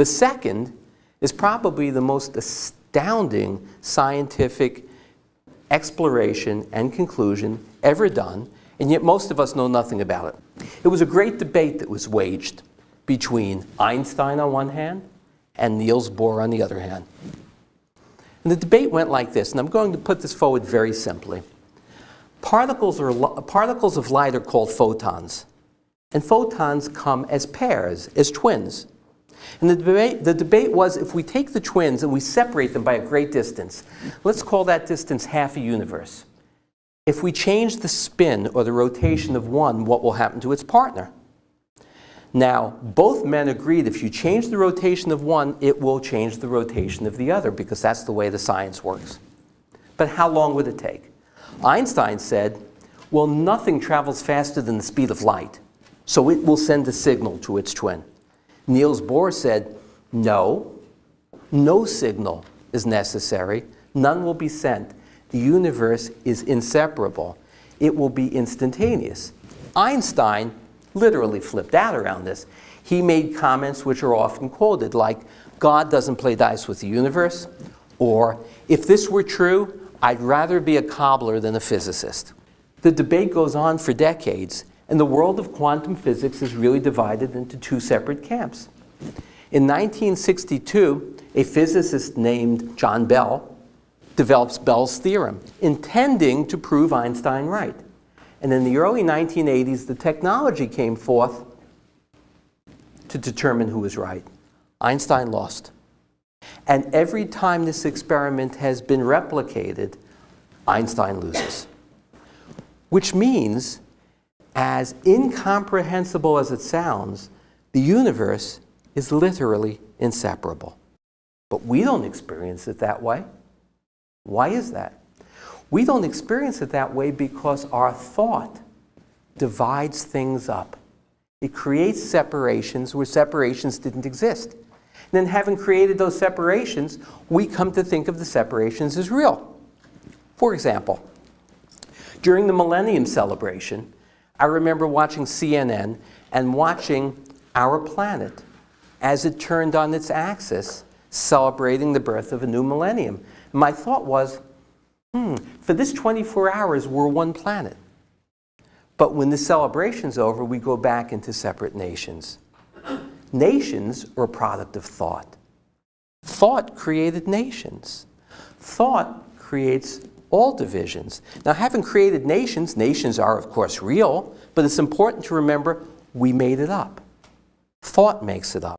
The second is probably the most astounding scientific exploration and conclusion ever done, and yet most of us know nothing about it. It was a great debate that was waged between Einstein on one hand and Niels Bohr on the other hand. And the debate went like this, and I'm going to put this forward very simply. Particles of light are called photons, and photons come as pairs, as twins. And the debate was, if we take the twins and we separate them by a great distance, let's call that distance half a universe. If we change the spin or the rotation of one, what will happen to its partner? Now, both men agreed if you change the rotation of one, it will change the rotation of the other, because that's the way the science works. But how long would it take? Einstein said, well, nothing travels faster than the speed of light, so it will send a signal to its twin. Niels Bohr said, no, no signal is necessary. None will be sent. The universe is inseparable. It will be instantaneous. Einstein literally flipped out around this. He made comments which are often quoted, like, God doesn't play dice with the universe, or, if this were true, I'd rather be a cobbler than a physicist. The debate goes on for decades, and the world of quantum physics is really divided into two separate camps. In 1962, a physicist named John Bell develops Bell's theorem, intending to prove Einstein right. And in the early 1980s, the technology came forth to determine who was right. Einstein lost. And every time this experiment has been replicated, Einstein loses. Which means, as incomprehensible as it sounds, the universe is literally inseparable. But we don't experience it that way. Why is that? We don't experience it that way because our thought divides things up. It creates separations where separations didn't exist. And then, having created those separations, we come to think of the separations as real. For example, during the Millennium Celebration, I remember watching CNN and watching our planet as it turned on its axis, celebrating the birth of a new millennium. My thought was, for this 24 hours, we're one planet. But when the celebration's over, we go back into separate nations. Nations are a product of thought. Thought created nations. Thought creates all divisions. Now, having created nations, nations are, of course, real, but it's important to remember we made it up. Thought makes it up.